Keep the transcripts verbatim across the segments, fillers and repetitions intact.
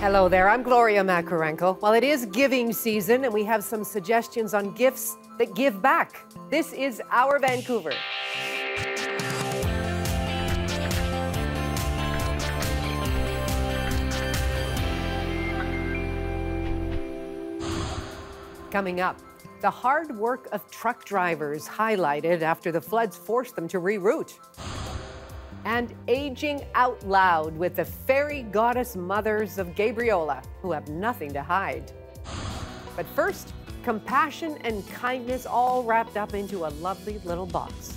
Hello there, I'm Gloria Macarenko. Well, it is giving season and we have some suggestions on gifts that give back. This is Our Vancouver. Coming up, the hard work of truck drivers highlighted after the floods forced them to reroute. And aging out loud with the fairy goddess mothers of Gabriola, who have nothing to hide. But first, compassion and kindness all wrapped up into a lovely little box.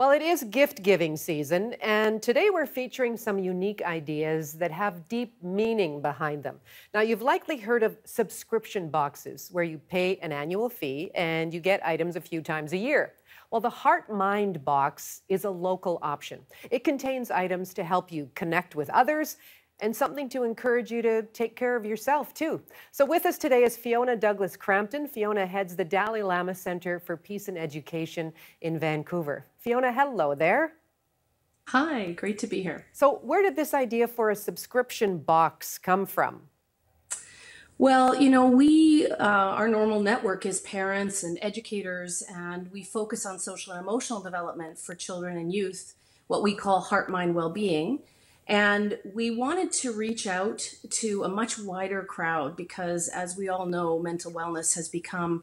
Well, it is gift-giving season, and today we're featuring some unique ideas that have deep meaning behind them. Now, you've likely heard of subscription boxes, where you pay an annual fee and you get items a few times a year. Well, the Heart Mind Box is a local option. It contains items to help you connect with others and something to encourage you to take care of yourself, too. So with us today is Fiona Douglas Crampton. Fiona heads the Dalai Lama Center for Peace and Education in Vancouver. Fiona, hello there. Hi, great to be here. So where did this idea for a subscription box come from? Well, you know, we, uh, our normal network is parents and educators, and we focus on social and emotional development for children and youth, what we call heart, mind, well-being. And we wanted to reach out to a much wider crowd because, as we all know, mental wellness has become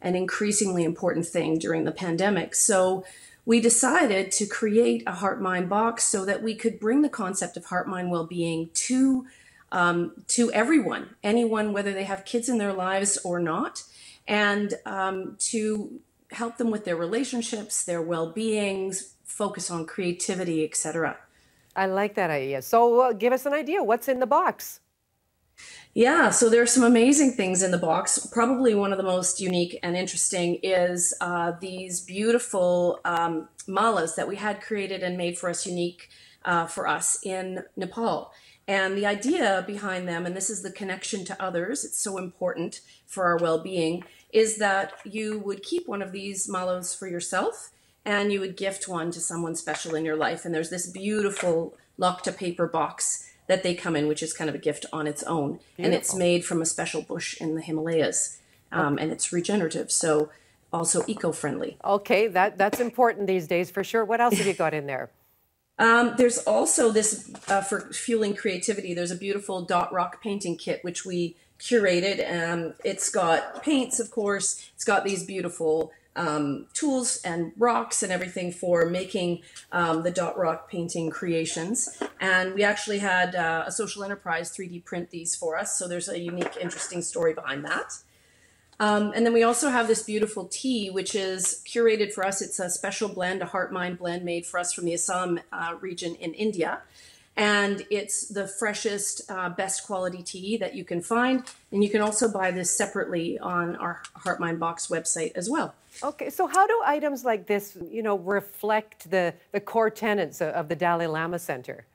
an increasingly important thing during the pandemic. So we decided to create a Heart Mind Box so that we could bring the concept of heart, mind, well-being to, um, to everyone, anyone, whether they have kids in their lives or not, and um, to help them with their relationships, their well-beings, focus on creativity, et cetera. I like that idea. So uh, give us an idea. What's in the box? Yeah, so there are some amazing things in the box. Probably one of the most unique and interesting is uh, these beautiful um, malas that we had created and made for us unique uh, for us in Nepal. And the idea behind them, and this is the connection to others, it's so important for our well-being, is that you would keep one of these malas for yourself and you would gift one to someone special in your life. And there's this beautiful Locta paper box that they come in, which is kind of a gift on its own. Beautiful. And it's made from a special bush in the Himalayas. Um, okay. And it's regenerative, so also eco-friendly. Okay, that, that's important these days for sure. What else have you got in there? um, there's also this, uh, for fueling creativity, there's a beautiful dot rock painting kit, which we curated. Um, it's got paints, of course. It's got these beautiful Um, tools and rocks and everything for making um, the dot rock painting creations. And we actually had uh, a social enterprise three D print these for us. So there's a unique, interesting story behind that. Um, and then we also have this beautiful tea, which is curated for us. It's a special blend, a heart mind blend made for us from the Assam uh, region in India. And it's the freshest, uh, best quality tea that you can find. And you can also buy this separately on our Heart Mind Box website as well. Okay, so how do items like this, you know, reflect the, the core tenets of the Dalai Lama Center?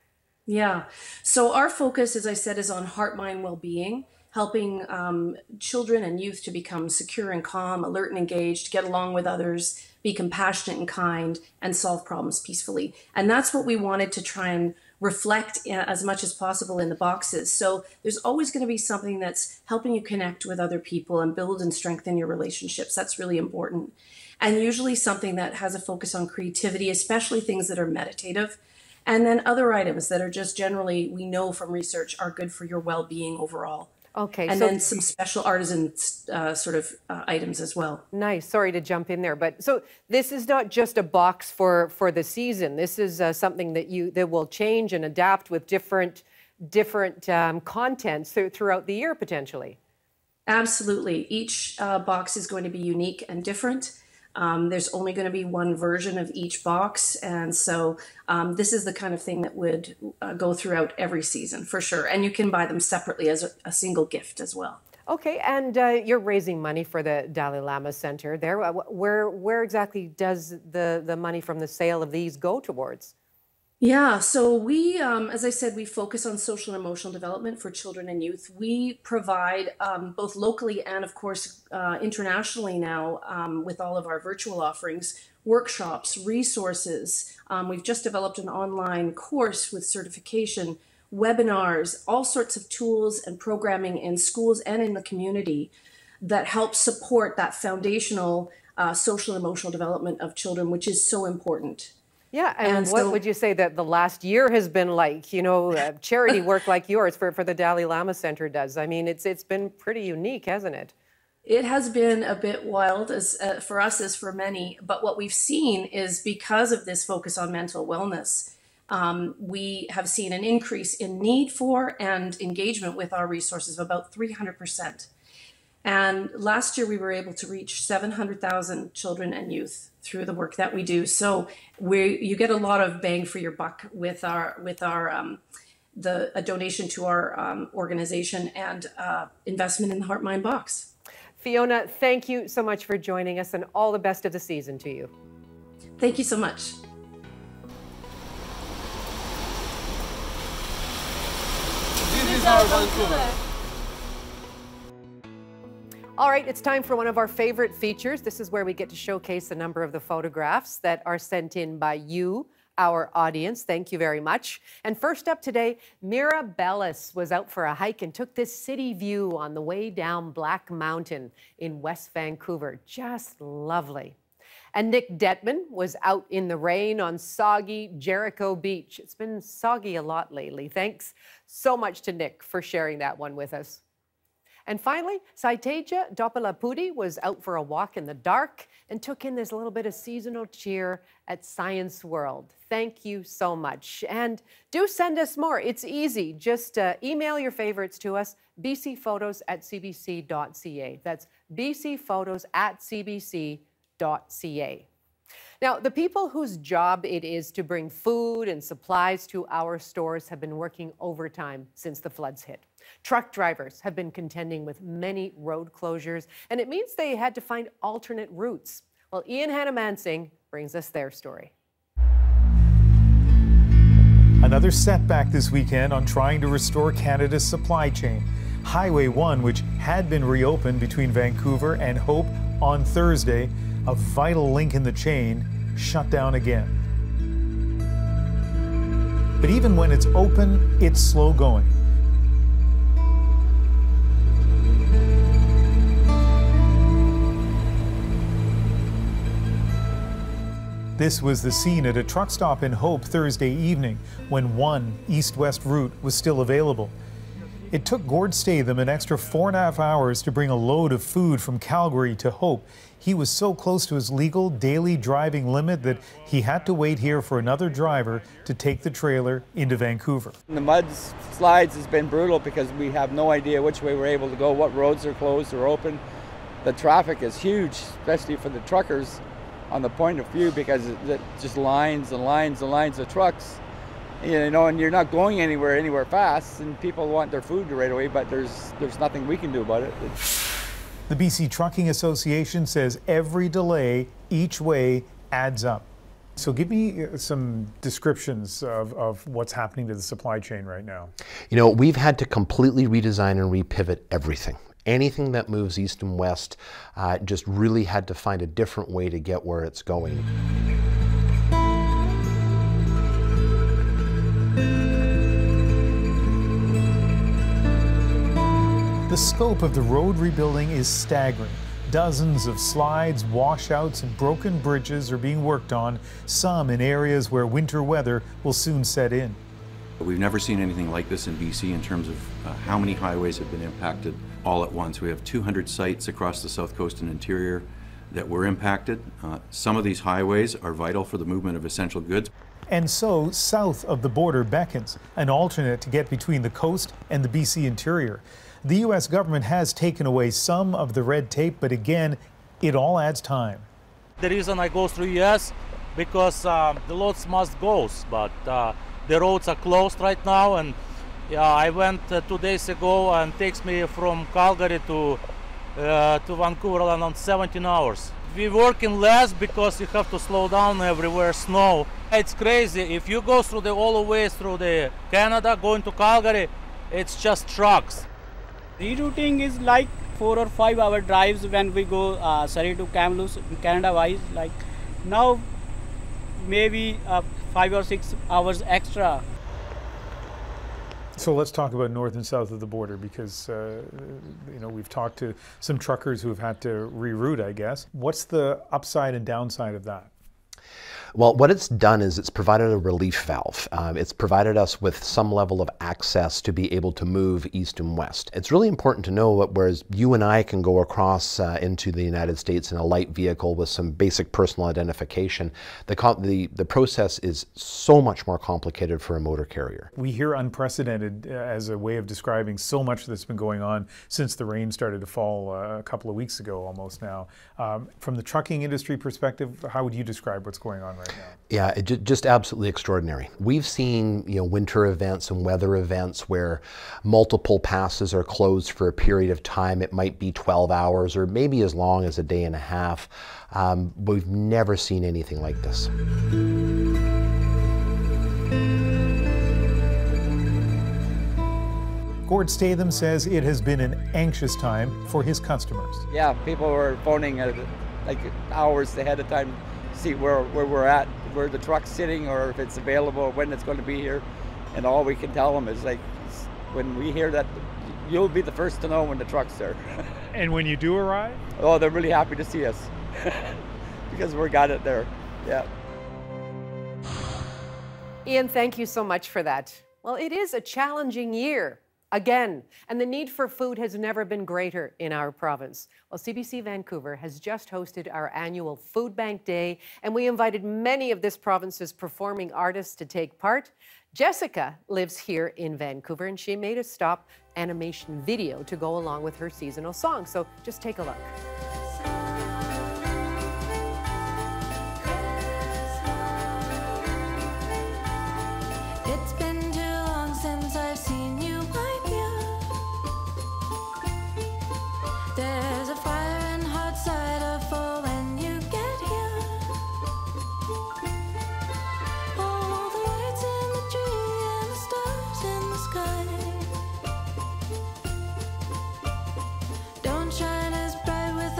Yeah, so our focus, as I said, is on heart, mind, well-being, helping um, children and youth to become secure and calm, alert and engaged, get along with others, be compassionate and kind, and solve problems peacefully. And that's what we wanted to try and reflect as much as possible in the boxes. So there's always going to be something that's helping you connect with other people and build and strengthen your relationships. That's really important. And usually something that has a focus on creativity, especially things that are meditative. And then other items that are just generally, we know from research, are good for your well-being overall. Okay. And so then some special artisan uh, sort of uh, items as well. Nice. Sorry to jump in there, but so this is not just a box for for the season. This is uh, something that you that will change and adapt with different different um, contents th throughout the year potentially. Absolutely. Each uh, box is going to be unique and different. Um, there's only going to be one version of each box. And so um, this is the kind of thing that would uh, go throughout every season for sure. And you can buy them separately as a, a single gift as well. Okay. And uh, you're raising money for the Dalai Lama Center there. Where, where exactly does the, the money from the sale of these go towards? Yeah, so we, um, as I said, we focus on social and emotional development for children and youth. We provide um, both locally and, of course, uh, internationally now um, with all of our virtual offerings, workshops, resources. Um, we've just developed an online course with certification, webinars, all sorts of tools and programming in schools and in the community that help support that foundational uh, social and emotional development of children, which is so important. Yeah, and, and what so, would you say that the last year has been like? You know, uh, charity work like yours for, for the Dalai Lama Center does. I mean, it's it's been pretty unique, hasn't it? It has been a bit wild as uh, for us as for many. But what we've seen is because of this focus on mental wellness, um, we have seen an increase in need for and engagement with our resources of about three hundred percent. And last year we were able to reach seven hundred thousand children and youth through the work that we do. So we you get a lot of bang for your buck with our with our um, the a donation to our um, organization and uh, investment in the Heart Mind Box. Fiona, thank you so much for joining us, and all the best of the season to you. Thank you so much. This is Our Vancouver. All right, it's time for one of our favorite features. This is where we get to showcase a number of the photographs that are sent in by you, our audience. Thank you very much. And first up today, Mira Bellis was out for a hike and took this city view on the way down Black Mountain in West Vancouver. Just lovely. And Nick Detman was out in the rain on soggy Jericho Beach. It's been soggy a lot lately. Thanks so much to Nick for sharing that one with us. And finally, Saiteja Doppelapudi was out for a walk in the dark and took in this little bit of seasonal cheer at Science World. Thank you so much. And do send us more. It's easy. Just uh, email your favorites to us, b c photos at c b c dot c a. That's b c photos at c b c dot c a. Now, the people whose job it is to bring food and supplies to our stores have been working overtime since the floods hit. Truck drivers have been contending with many road closures, and it means they had to find alternate routes. Well, Ian Hannah-Mansing brings us their story. Another setback this weekend on trying to restore Canada's supply chain. Highway one, which had been reopened between Vancouver and Hope on Thursday, a vital link in the chain, shut down again. But even when it's open, it's slow going. This was the scene at a truck stop in Hope Thursday evening when one east-west route was still available. It took Gord Statham an extra four and a half hours to bring a load of food from Calgary to Hope. He was so close to his legal daily driving limit that he had to wait here for another driver to take the trailer into Vancouver. The mud slides has been brutal because we have no idea which way we're able to go, what roads are closed or open. The traffic is huge, especially for the truckers. On the point of view, because it just lines and lines and lines of trucks, you know, and you're not going anywhere anywhere fast, and people want their food right away, but there's there's nothing we can do about it. The B C Trucking Association says every delay each way adds up. So give me some descriptions of, of what's happening to the supply chain right now. You know, we've had to completely redesign and repivot everything. Anything that moves east and west uh, just really had to find a different way to get where it's going. The scope of the road rebuilding is staggering. Dozens of slides, washouts, and broken bridges are being worked on, some in areas where winter weather will soon set in. We've never seen anything like this in B C in terms of uh, how many highways have been impacted all at once. We have two hundred sites across the south coast and interior that were impacted. Uh, some of these highways are vital for the movement of essential goods. And so, south of the border beckons, an alternate to get between the coast and the B C interior. The U S government has taken away some of the red tape, but again, it all adds time. The reason I go through U S because uh, the loads must go, but uh, the roads are closed right now, and uh, I went uh, two days ago, and takes me from Calgary to uh, to Vancouver around seventeen hours. We're working less because you have to slow down everywhere, snow. It's crazy. If you go through the all the way through the Canada, going to Calgary, it's just trucks. Rerouting is like four or five hour drives when we go uh, Surrey to Kamloops, Canada-wise, like Now maybe uh, five or six hours extra. So let's talk about north and south of the border, because uh, you know, we've talked to some truckers who have had to reroute, I guess. What's the upside and downside of that? Well, what it's done is it's provided a relief valve. Um, it's provided us with some level of access to be able to move east and west. It's really important to know that whereas you and I can go across uh, into the United States in a light vehicle with some basic personal identification, the, the, the process is so much more complicated for a motor carrier. We hear unprecedented as a way of describing so much that's been going on since the rain started to fall uh, a couple of weeks ago almost now. Um, from the trucking industry perspective, how would you describe what's going on right now? Right yeah, it j just absolutely extraordinary. We've seen, you know, winter events and weather events where multiple passes are closed for a period of time. It might be twelve hours or maybe as long as a day and a half. Um, but we've never seen anything like this. Gord Statham says it has been an anxious time for his customers. Yeah, people were phoning at like hours ahead of time. See where, where we're at, where the truck's sitting, or if it's available, when it's going to be here. And all we can tell them is, like, when we hear that, you'll be the first to know when the truck's there. And when you do arrive? Oh, they're really happy to see us because we got it there. Yeah. Ian, thank you so much for that. Well, it is a challenging year again, and the need for food has never been greater in our province. Well, C B C Vancouver has just hosted our annual Food Bank Day, and we invited many of this province's performing artists to take part. Jessica lives here in Vancouver, and she made a stop animation video to go along with her seasonal song. So just take a look. It's been too long since I've seen you. Shine as bright with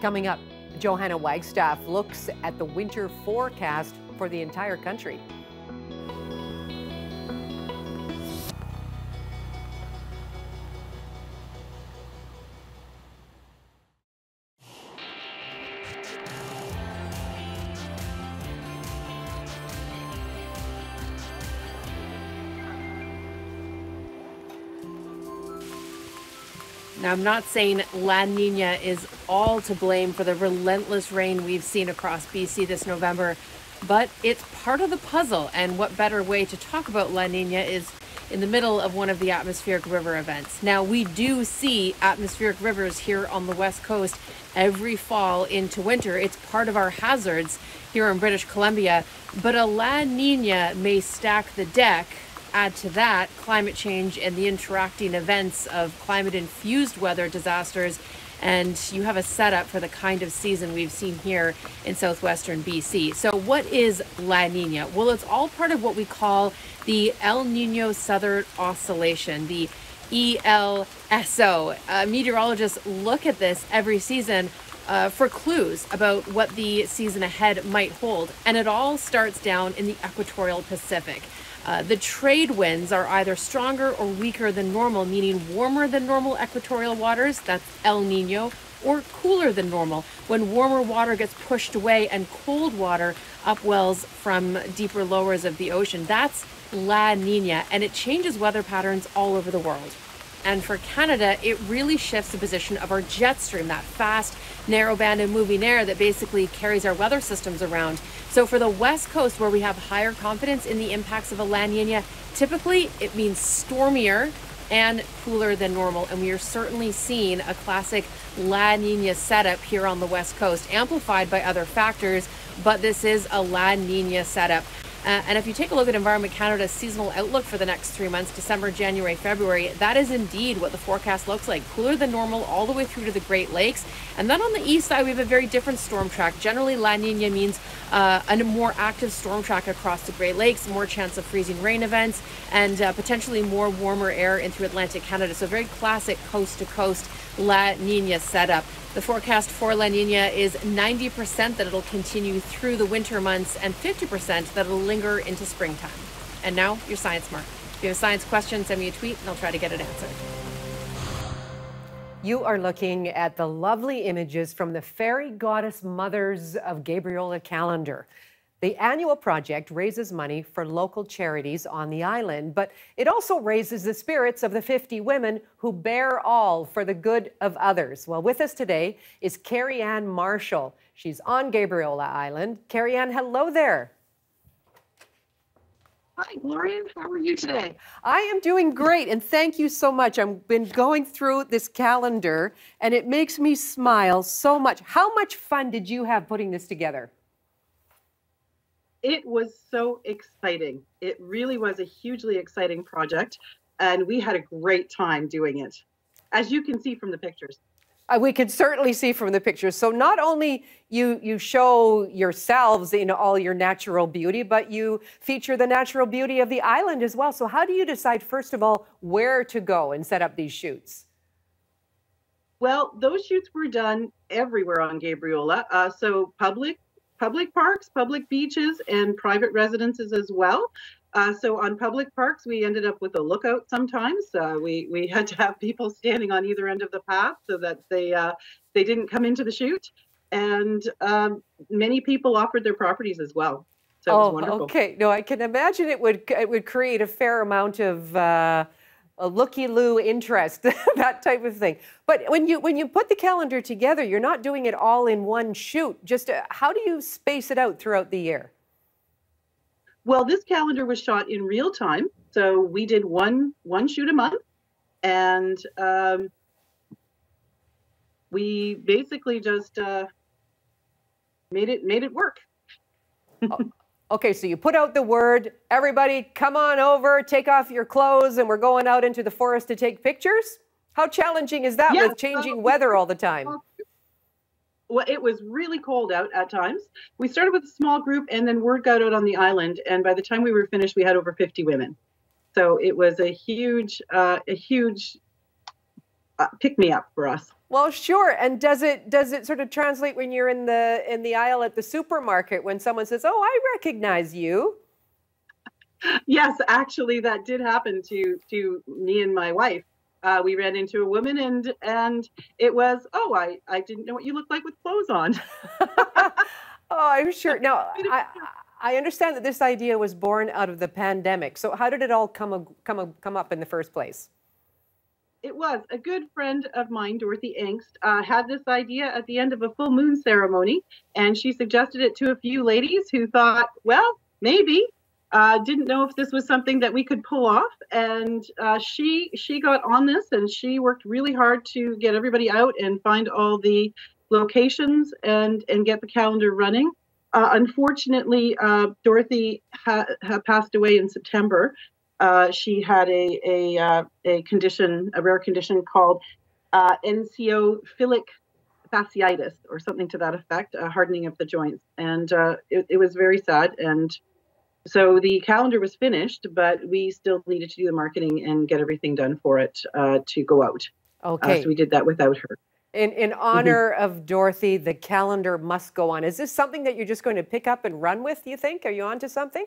Coming up, Johanna Wagstaffe looks at the winter forecast for the entire country. Now, I'm not saying La Nina is all to blame for the relentless rain we've seen across B C this November, but it's part of the puzzle, and what better way to talk about La Nina is in the middle of one of the atmospheric river events. Now, we do see atmospheric rivers here on the West Coast every fall into winter. It's part of our hazards here in British Columbia, but a La Nina may stack the deck. Add to that climate change and the interacting events of climate-infused weather disasters, and you have a setup for the kind of season we've seen here in southwestern B C. So what is La Niña? Well, it's all part of what we call the El Niño-Southern Oscillation, the E L S O. Uh, meteorologists look at this every season Uh, for clues about what the season ahead might hold. And it all starts down in the equatorial Pacific. Uh, the trade winds are either stronger or weaker than normal, meaning warmer than normal equatorial waters, that's El Nino, or cooler than normal, when warmer water gets pushed away and cold water upwells from deeper lowers of the ocean. That's La Nina, and it changes weather patterns all over the world. And for Canada, it really shifts the position of our jet stream, that fast, narrow-band and moving air that basically carries our weather systems around. So for the West Coast, where we have higher confidence in the impacts of a La Niña, typically it means stormier and cooler than normal. And we are certainly seeing a classic La Niña setup here on the West Coast, amplified by other factors, but this is a La Niña setup. Uh, and if you take a look at Environment Canada's seasonal outlook for the next three months, December, January, February, that is indeed what the forecast looks like. Cooler than normal all the way through to the Great Lakes. And then on the east side, we have a very different storm track. Generally, La Niña means uh, a more active storm track across the Great Lakes, more chance of freezing rain events, and uh, potentially more warmer air into Atlantic Canada. So very classic coast-to-coast La Niña setup. The forecast for La Niña is ninety percent that it'll continue through the winter months and fifty percent that it'll linger into springtime. And now, your Science Mark. If you have a science question, send me a tweet and I'll try to get it answered. You are looking at the lovely images from the Fairy Goddess Mothers of Gabriola calendar. The annual project raises money for local charities on the island, but it also raises the spirits of the fifty women who bear all for the good of others. Well, with us today is Carrie-Ann Marshall. She's on Gabriola Island. Carrie-Ann, hello there. Hi, Gloria. How are you today? I am doing great, and thank you so much. I've been going through this calendar, and it makes me smile so much. How much fun did you have putting this together? It was so exciting. It really was a hugely exciting project, and we had a great time doing it, as you can see from the pictures. Uh, we can certainly see from the pictures. So not only you you show yourselves in all your natural beauty, but you feature the natural beauty of the island as well. So how do you decide, first of all, where to go and set up these shoots? Well, those shoots were done everywhere on Gabriola, uh, so public, public parks, public beaches, and private residences as well. Uh, so on public parks, we ended up with a lookout sometimes. Uh, we, we had to have people standing on either end of the path so that they, uh, they didn't come into the shoot. And um, many people offered their properties as well. So oh, it was wonderful. Okay. No, I can imagine it would, it would create a fair amount of uh, a looky-loo interest, that type of thing. But when you when you put the calendar together, you're not doing it all in one shoot. Just uh, how do you space it out throughout the year? Well, this calendar was shot in real time, so we did one one shoot a month, and um, we basically just uh, made it made it work. Oh. Okay, so you put out the word, everybody come on over, take off your clothes, and we're going out into the forest to take pictures? How challenging is that yes, with changing um, weather all the time? Well, it was really cold out at times. We started with a small group, and then word got out on the island, and by the time we were finished, we had over fifty women. So it was a huge, uh, a huge uh, pick me up for us. Well, sure. And does it does it sort of translate when you're in the in the aisle at the supermarket when someone says, "Oh, I recognize you"? Yes, actually, that did happen to to me and my wife. Uh, we ran into a woman, and and it was, "Oh, I I didn't know what you looked like with clothes on." Oh, I'm sure. Now, I I understand that this idea was born out of the pandemic. So, how did it all come come come up in the first place? It was a good friend of mine, Dorothy Angst, uh, had this idea at the end of a full moon ceremony, and she suggested it to a few ladies who thought, well, maybe, uh, didn't know if this was something that we could pull off. And uh, she she got on this, and she worked really hard to get everybody out and find all the locations and, and get the calendar running. Uh, unfortunately, uh, Dorothy ha ha passed away in September. Uh, she had a a, uh, a condition, a rare condition called uh, encephalic fasciitis, or something to that effect, a hardening of the joints, and uh, it, it was very sad. And so the calendar was finished, but we still needed to do the marketing and get everything done for it uh, to go out. Okay, uh, so we did that without her. In in honor mm-hmm. of Dorothy, the calendar must go on. Is this something that you're just going to pick up and run with? You think? Are you onto something?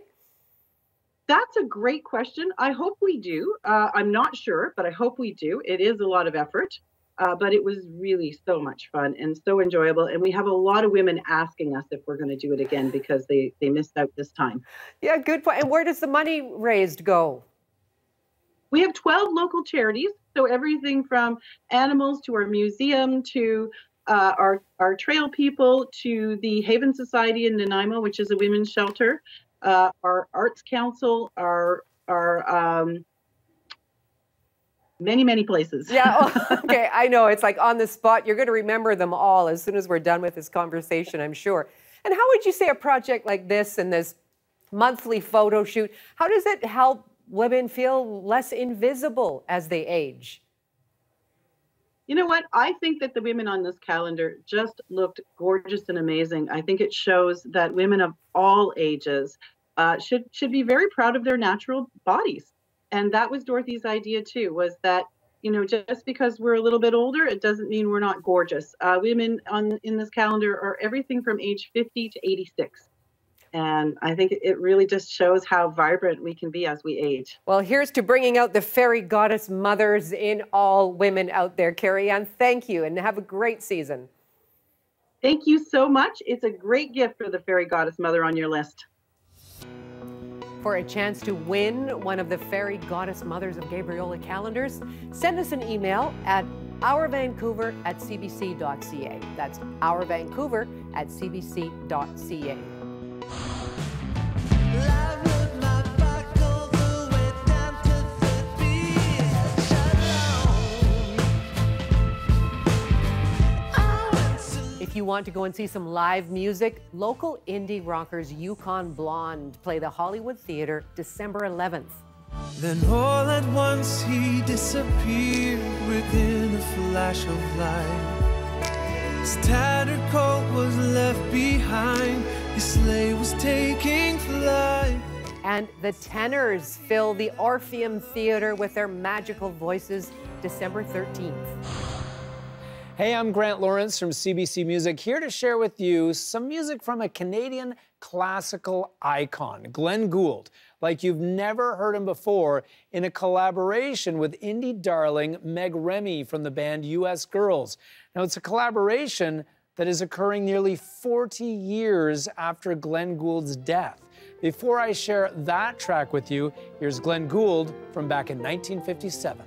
That's a great question. I hope we do. Uh, I'm not sure, but I hope we do. It is a lot of effort, uh, but it was really so much fun and so enjoyable. And we have a lot of women asking us if we're going to do it again because they, they missed out this time. Yeah, good point. And where does the money raised go? We have twelve local charities. So everything from animals to our museum to uh, our, our trail people to the Haven Society in Nanaimo, which is a women's shelter. Uh, our arts council, our our um, many many places. Yeah. Oh, okay. I know it's like on the spot. You're going to remember them all as soon as we're done with this conversation, I'm sure. And how would you say a project like this and this monthly photo shoot, how does it help women feel less invisible as they age? You know what? I think that the women on this calendar just looked gorgeous and amazing. I think it shows that women of all ages uh, should should be very proud of their natural bodies. And that was Dorothy's idea too, was that, you know, just because we're a little bit older, it doesn't mean we're not gorgeous. Uh, women on in this calendar are everything from age fifty to eighty-six. And I think it really just shows how vibrant we can be as we age. Well, here's to bringing out the fairy goddess mothers in all women out there. Carrie-Ann, thank you, and have a great season. Thank you so much. It's a great gift for the fairy goddess mother on your list. For a chance to win one of the fairy goddess mothers of Gabriola calendars, send us an email at our vancouver at c b c dot c a. That's our vancouver at c b c dot c a. If you want to go and see some live music, local indie rockers Yukon Blonde play the Hollywood Theater December eleventh. Then all at once he disappeared within a flash of light. His tattered coat was left behind. His sleigh was taking flight. And the tenors fill the Orpheum Theatre with their magical voices December thirteenth. Hey, I'm Grant Lawrence from C B C Music, here to share with you some music from a Canadian classical icon, Glenn Gould, like you've never heard him before, in a collaboration with indie darling Meg Remy from the band U S Girls. Now, it's a collaboration that is occurring nearly forty years after Glenn Gould's death. Before I share that track with you, here's Glenn Gould from back in nineteen fifty-seven.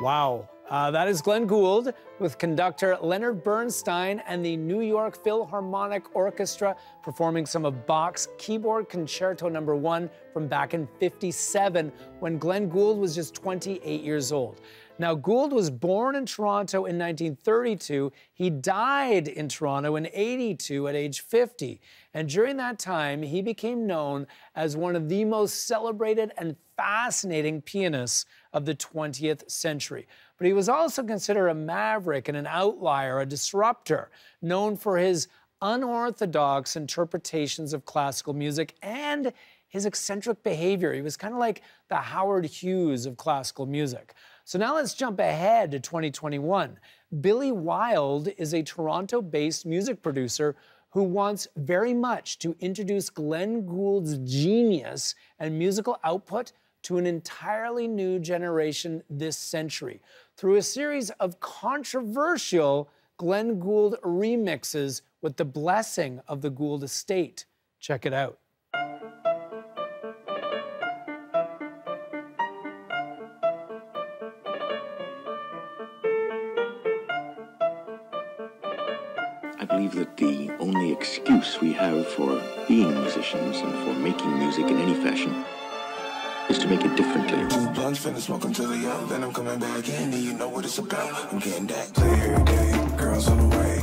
Wow, uh, that is Glenn Gould with conductor Leonard Bernstein and the New York Philharmonic Orchestra performing some of Bach's Keyboard Concerto number one from back in fifty-seven, when Glenn Gould was just twenty-eight years old. Now, Gould was born in Toronto in nineteen thirty-two. He died in Toronto in eighty-two at age fifty. And during that time, he became known as one of the most celebrated and fascinating pianists of the twentieth century. But he was also considered a maverick and an outlier, a disruptor, known for his unorthodox interpretations of classical music and his eccentric behavior. He was kind of like the Howard Hughes of classical music. So now let's jump ahead to twenty twenty-one. Billy Wilde is a Toronto-based music producer who wants very much to introduce Glenn Gould's genius and musical output to an entirely new generation this century through a series of controversial Glenn Gould remixes with the blessing of the Gould estate. Check it out. I believe that the only excuse we have for being musicians and for making music in any fashion is to make it differently. Two blunts, finna smoke until they out, then I'm coming back in, and you know what it's about. I'm getting that clear day, girls on the way.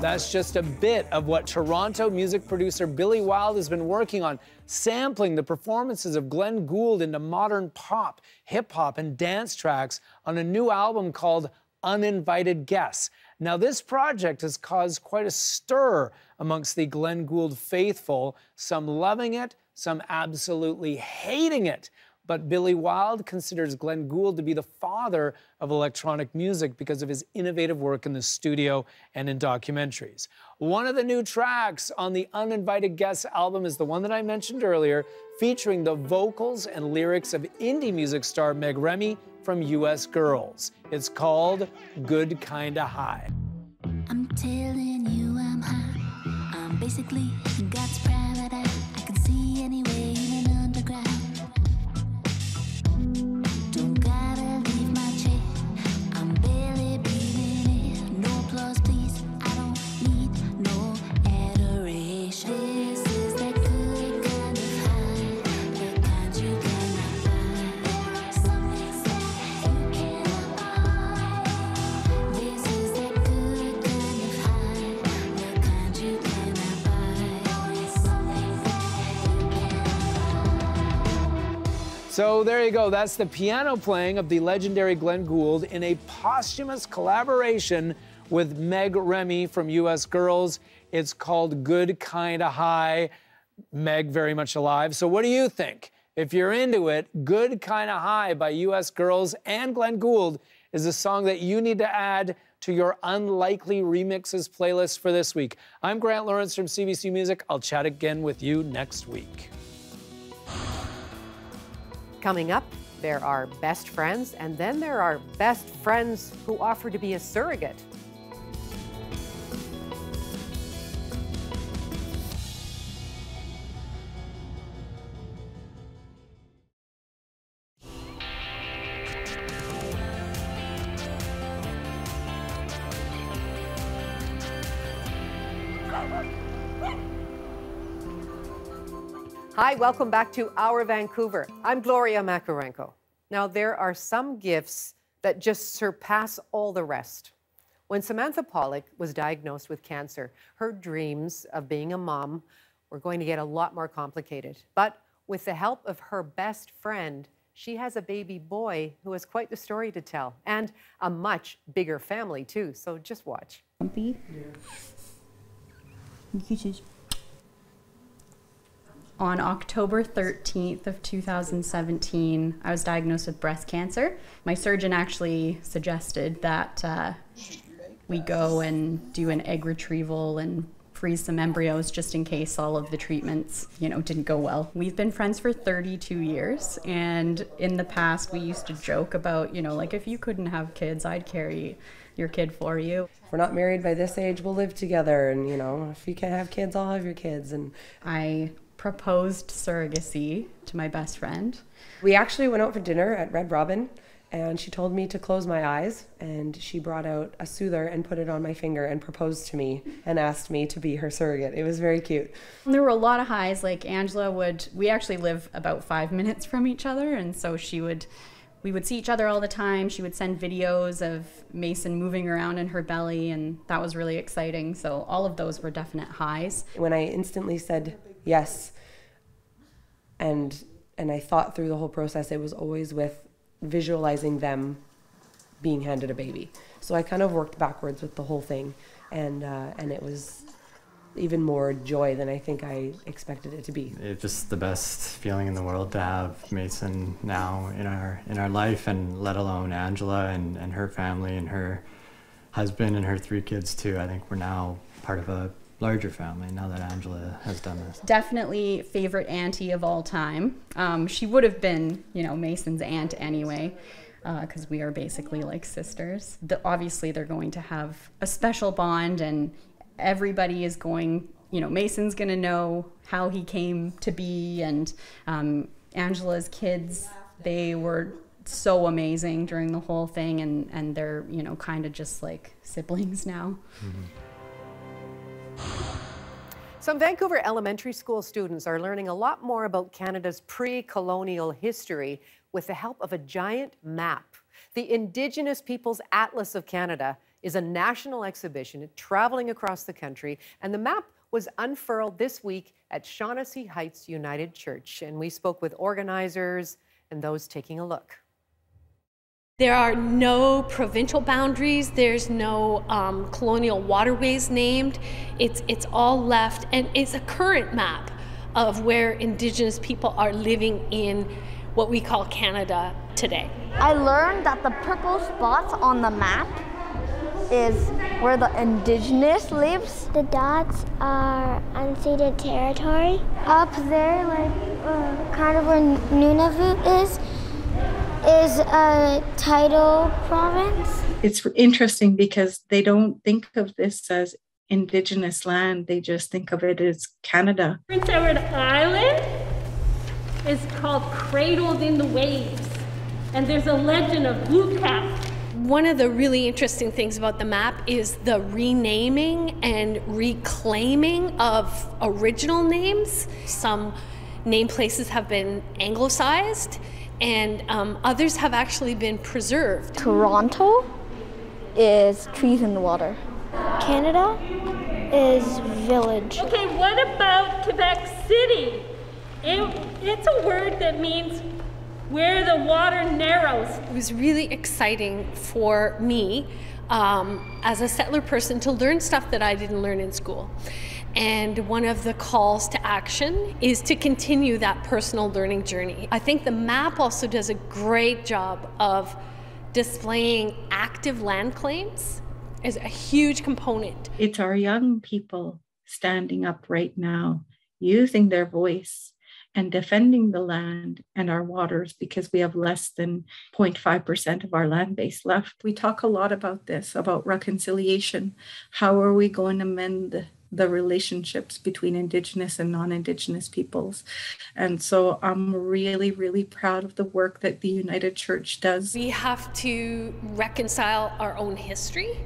That's just a bit of what Toronto music producer Billy Wilde has been working on, sampling the performances of Glenn Gould into modern pop, hip-hop, and dance tracks on a new album called Uninvited Guests. Now, this project has caused quite a stir amongst the Glenn Gould faithful, some loving it, some absolutely hating it. But Billy Wilde considers Glenn Gould to be the father of electronic music because of his innovative work in the studio and in documentaries. One of the new tracks on the Uninvited Guests album is the one that I mentioned earlier, featuring the vocals and lyrics of indie music star Meg Remy from U S Girls. It's called Good Kinda High. I'm telling you I'm high. I'm basically God's private eye. I can see anyway in an underground. Don't gotta leave my chair. I'm barely breathing in. No applause, please. I don't need no adoration. So there you go, that's the piano playing of the legendary Glenn Gould in a posthumous collaboration with Meg Remy from U S Girls. It's called Good Kinda High. Meg very much alive. So what do you think? If you're into it, Good Kinda High by U S Girls and Glenn Gould is a song that you need to add to your unlikely remixes playlist for this week. I'm Grant Lawrence from C B C Music. I'll chat again with you next week. Coming up, there are best friends, and then there are best friends who offer to be a surrogate. Hi, welcome back to Our Vancouver. I'm Gloria Macarenko. Now, there are some gifts that just surpass all the rest. When Samantha Pollack was diagnosed with cancer, her dreams of being a mom were going to get a lot more complicated. But with the help of her best friend, she has a baby boy who has quite the story to tell, and a much bigger family, too. So just watch. Bumpy? Yeah. On October thirteenth of two thousand seventeen, I was diagnosed with breast cancer. My surgeon actually suggested that uh, we go and do an egg retrieval and freeze some embryos just in case all of the treatments, you know, didn't go well. We've been friends for thirty-two years, and in the past we used to joke about, you know, like, if you couldn't have kids, I'd carry your kid for you. If we're not married by this age, we'll live together, and, you know, if you can't have kids, I'll have your kids. And I proposed surrogacy to my best friend. We actually went out for dinner at Red Robin, and she told me to close my eyes, and she brought out a soother and put it on my finger and proposed to me and asked me to be her surrogate. It was very cute. And there were a lot of highs. Like, Angela would, we actually live about five minutes from each other, and so she would we would see each other all the time. She would send videos of Mason moving around in her belly, and that was really exciting. So all of those were definite highs. When I instantly said yes, and and I thought through the whole process, it was always with visualizing them being handed a baby. So I kind of worked backwards with the whole thing, and uh, and it was even more joy than I think I expected it to be. It's just the best feeling in the world to have Mason now in our in our life, and let alone Angela and, and her family and her husband and her three kids too. I think we're now part of a larger family now that Angela has done this. Definitely favorite auntie of all time. Um, she would have been, you know, Mason's aunt anyway, because uh, we are basically like sisters. The, obviously, they're going to have a special bond, and everybody is going, you know, Mason's going to know how he came to be, and um, Angela's kids, they were so amazing during the whole thing, and, and they're, you know, kind of just like siblings now. Mm-hmm. Some Vancouver elementary school students are learning a lot more about Canada's pre-colonial history with the help of a giant map. The Indigenous Peoples Atlas of Canada is a national exhibition traveling across the country, and the map was unfurled this week at Shaughnessy Heights United Church, and we spoke with organizers and those taking a look. There are no provincial boundaries, there's no um, colonial waterways named, it's, it's all left, and it's a current map of where Indigenous people are living in what we call Canada today. I learned that the purple spots on the map is where the Indigenous lives. The dots are unceded territory. Up there, like uh, kind of where Nunavut is, is a tidal province. It's interesting because they don't think of this as Indigenous land. They just think of it as Canada. Prince Edward Island is called Cradled in the Waves, and there's a legend of Blue Cap. One of the really interesting things about the map is the renaming and reclaiming of original names. Some name places have been anglicized, and um, others have actually been preserved. Toronto is trees and water. Canada is village. Okay, what about Quebec City? It, it's a word that means where the water narrows. It was really exciting for me um, as a settler person to learn stuff that I didn't learn in school. And one of the calls to action is to continue that personal learning journey. I think the map also does a great job of displaying active land claims as a huge component. It's our young people standing up right now, using their voice and defending the land and our waters, because we have less than zero point five percent of our land base left. We talk a lot about this, about reconciliation. How are we going to mend the relationships between Indigenous and non-Indigenous peoples? And so I'm really, really proud of the work that the United Church does. We have to reconcile our own history,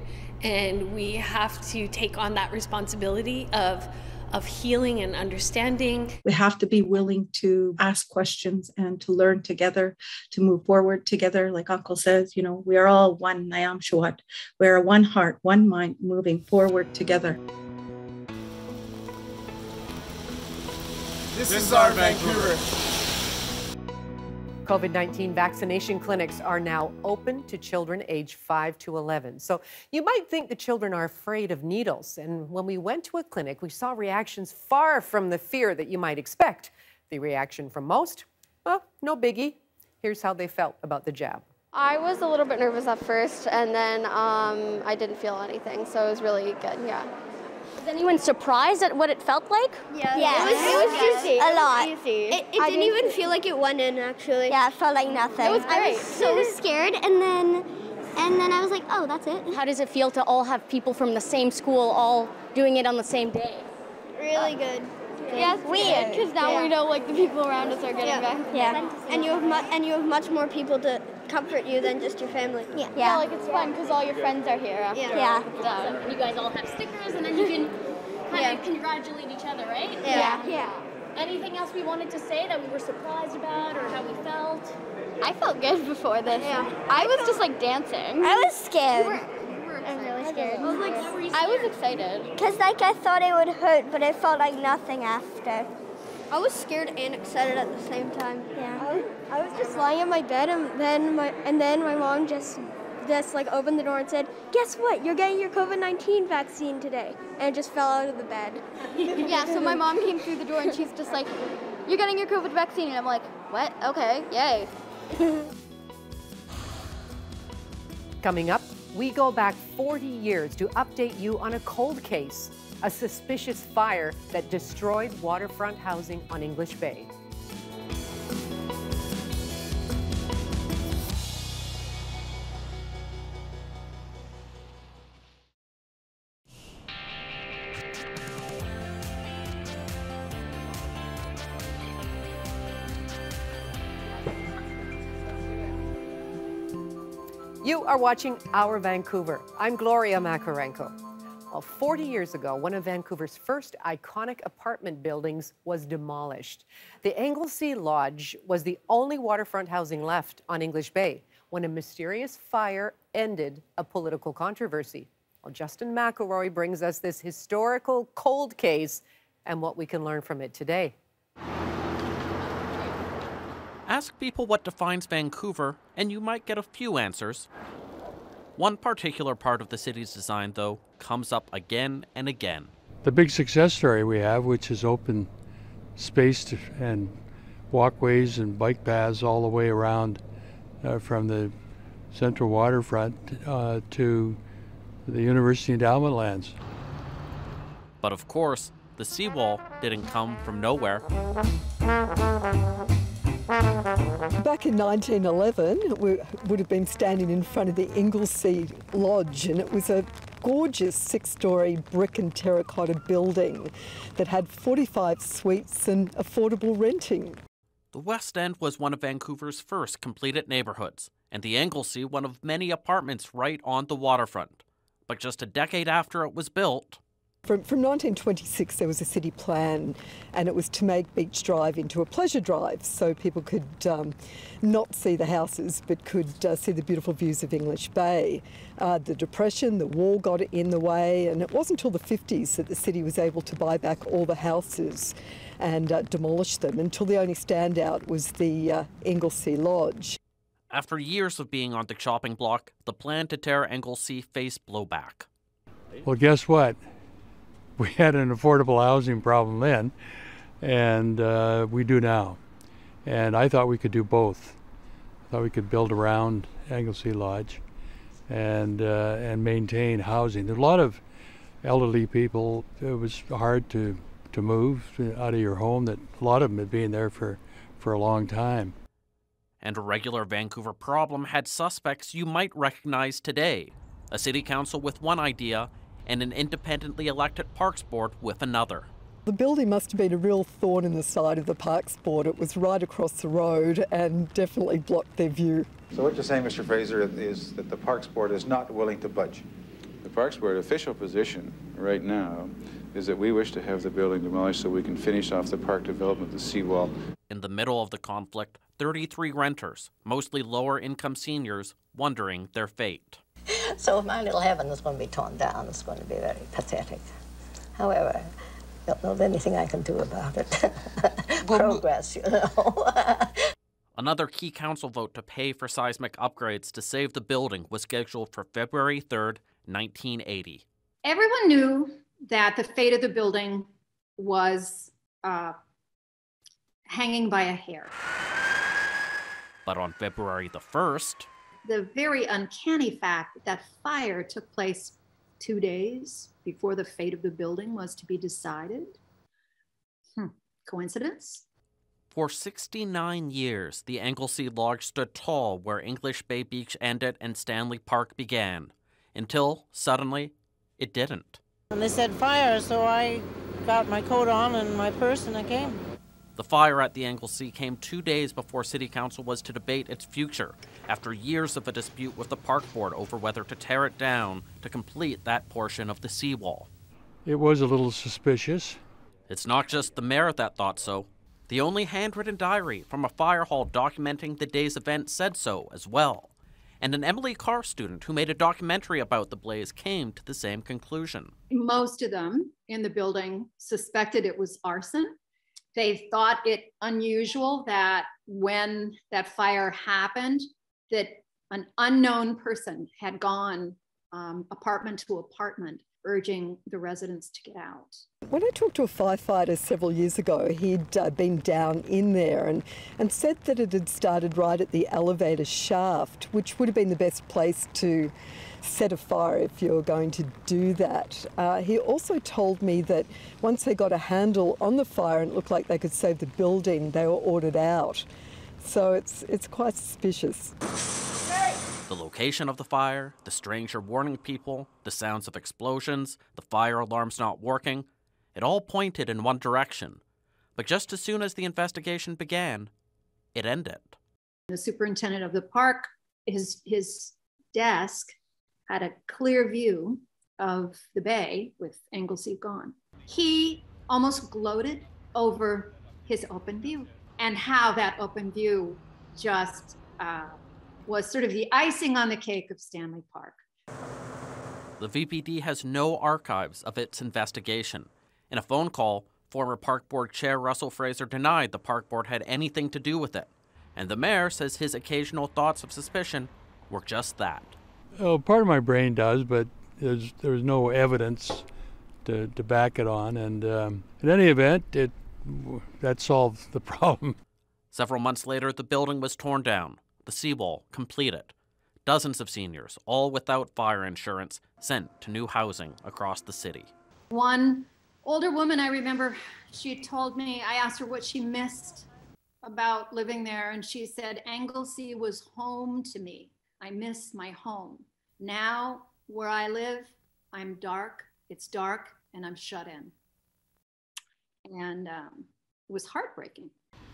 and we have to take on that responsibility of of healing and understanding. We have to be willing to ask questions and to learn together, to move forward together. Like Uncle says, you know, we are all one Nyamshuat. We are one heart, one mind, moving forward together. This is Our Vancouver. COVID nineteen vaccination clinics are now open to children age five to eleven. So you might think the children are afraid of needles. And when we went to a clinic, we saw reactions far from the fear that you might expect. The reaction from most, well, no biggie. Here's how they felt about the jab. I was a little bit nervous at first, and then um, I didn't feel anything. So it was really good, yeah. Was anyone surprised at what it felt like? Yeah, yeah. It was, it was yeah. Juicy. A lot. It, it didn't I didn't even feel like it went in, actually. Yeah, it felt like nothing. It was great. I was so scared, and then, and then I was like, oh, that's it. How does it feel to all have people from the same school all doing it on the same day? Really um, good. Yeah, it's weird, because now yeah. we know like the people around us are getting yeah. back. Yeah, and you have mu and you have much more people to comfort you than just your family. Yeah, yeah. yeah like it's yeah. fun because all your friends are here. After yeah, yeah. Awesome. And you guys all have stickers, and then you can kind yeah. of congratulate each other, right? Yeah. yeah, yeah. Anything else we wanted to say that we were surprised about or how we felt? I felt good before this. Yeah. I was just like dancing. I was scared. You were, you were I'm really scared. I was, like, how were you scared? I was excited. Because like I thought it would hurt, but it felt like nothing after. I was scared and excited at the same time. Yeah. I was, I was just lying in my bed, and then my and then my mom just just like opened the door and said, "Guess what? You're getting your COVID nineteen vaccine today." And I just fell out of the bed. Yeah. So my mom came through the door and she's just like, "You're getting your COVID vaccine," and I'm like, "What? Okay, yay." Coming up, we go back forty years to update you on a cold case. A suspicious fire that destroyed waterfront housing on English Bay. You are watching Our Vancouver. I'm Gloria Macarenko. Well, forty years ago, one of Vancouver's first iconic apartment buildings was demolished. The Anglesea Lodge was the only waterfront housing left on English Bay when a mysterious fire ended a political controversy. Well, Justin McElroy brings us this historical cold case and what we can learn from it today. Ask people what defines Vancouver, and you might get a few answers. One particular part of the city's design, though, comes up again and again. The big success story we have, which is open space and walkways and bike paths all the way around uh, from the central waterfront uh, to the University Endowment lands. But of course, the seawall didn't come from nowhere. Back in nineteen eleven, we would have been standing in front of the Anglesea Lodge, and it was a gorgeous six-storey brick and terracotta building that had forty-five suites and affordable renting. The West End was one of Vancouver's first completed neighbourhoods, and the Anglesea one of many apartments right on the waterfront. But just a decade after it was built... From, from nineteen twenty-six, there was a city plan, and it was to make Beach Drive into a pleasure drive so people could um, not see the houses but could uh, see the beautiful views of English Bay. Uh, the Depression, the war got in the way, and it wasn't until the fifties that the city was able to buy back all the houses and uh, demolish them, until the only standout was the uh, Anglesea Lodge. After years of being on the chopping block, the plan to tear Anglesea faced blowback. Well, guess what? We had an affordable housing problem then, and uh, we do now. And I thought we could do both. I thought we could build around Anglesea Lodge and uh, and maintain housing. There's a lot of elderly people. It was hard to, to move out of your home. That a lot of them had been there for, for a long time. And a regular Vancouver problem had suspects you might recognize today. A city council with one idea and an independently elected Parks Board with another. The building must have been a real thorn in the side of the Parks Board. It was right across the road and definitely blocked their view. So what you're saying, Mister Fraser, is that the Parks Board is not willing to budge? The Parks Board official position right now is that we wish to have the building demolished so we can finish off the park development, the seawall. In the middle of the conflict, thirty-three renters, mostly lower-income seniors, wondering their fate. So if my little heaven is going to be torn down, it's going to be very pathetic. However, I don't know of anything I can do about it. Progress, you know. Another key council vote to pay for seismic upgrades to save the building was scheduled for February third, nineteen eighty. Everyone knew that the fate of the building was uh, hanging by a hair. But on February the first... the very uncanny fact that fire took place two days before the fate of the building was to be decided. Hmm. Coincidence? For sixty-nine years, the Anglesea Lodge stood tall where English Bay Beach ended and Stanley Park began, until suddenly it didn't. And they said fire, so I got my coat on and my purse and I came. The fire at the Anglesea came two days before City Council was to debate its future, after years of a dispute with the Park Board over whether to tear it down to complete that portion of the seawall. It was a little suspicious. It's not just the mayor that thought so. The only handwritten diary from a fire hall documenting the day's event said so as well, and an Emily Carr student who made a documentary about the blaze came to the same conclusion. Most of them in the building suspected it was arson. They thought it unusual that when that fire happened, that an unknown person had gone um, apartment to apartment, urging the residents to get out. When I talked to a firefighter several years ago, he'd uh, been down in there and, and said that it had started right at the elevator shaft, which would have been the best place to set a fire if you're going to do that. Uh, he also told me that once they got a handle on the fire and it looked like they could save the building, they were ordered out. So it's, it's quite suspicious. The location of the fire, the stranger warning people, the sounds of explosions, the fire alarms not working, it all pointed in one direction. But just as soon as the investigation began, it ended. The superintendent of the park, his, his desk had a clear view of the bay with Anglesea gone. He almost gloated over his open view and how that open view just uh, was sort of the icing on the cake of Stanley Park. The V P D has no archives of its investigation. In a phone call, former Park Board Chair Russell Fraser denied the Park Board had anything to do with it, and the mayor says his occasional thoughts of suspicion were just that. Oh, part of my brain does, but there's, there's no evidence to, to back it on, and um, in any event, it, that solves the problem. Several months later, the building was torn down. The seawall completed. Dozens of seniors, all without fire insurance, sent to new housing across the city. One older woman, I remember, she told me, I asked her what she missed about living there, and she said, Anglesea was home to me. I miss my home. Now, where I live, I'm dark, it's dark, and I'm shut in. And um, it was heartbreaking.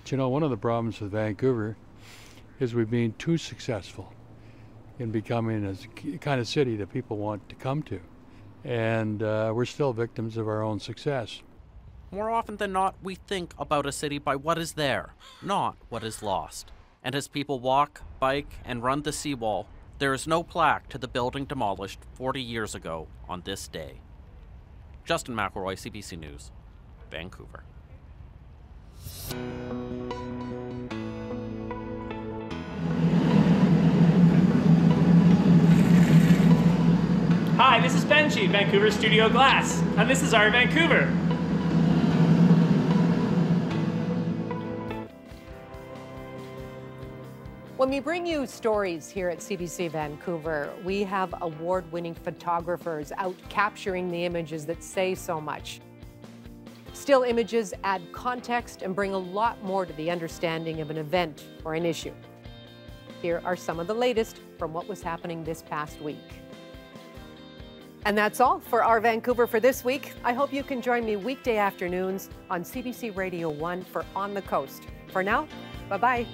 You know, one of the problems with Vancouver is we've been too successful in becoming a kind of city that people want to come to. And uh, we're still victims of our own success. More often than not, we think about a city by what is there, not what is lost. And as people walk, bike, and run the seawall, there is no plaque to the building demolished forty years ago on this day. Justin McElroy, C B C News, Vancouver. Hi, this is Benji, Vancouver Studio Glass, and this is Our Vancouver. When we bring you stories here at C B C Vancouver, we have award-winning photographers out capturing the images that say so much. Still images add context and bring a lot more to the understanding of an event or an issue. Here are some of the latest from what was happening this past week. And that's all for Our Vancouver for this week. I hope you can join me weekday afternoons on C B C Radio one for On the Coast. For now, bye-bye.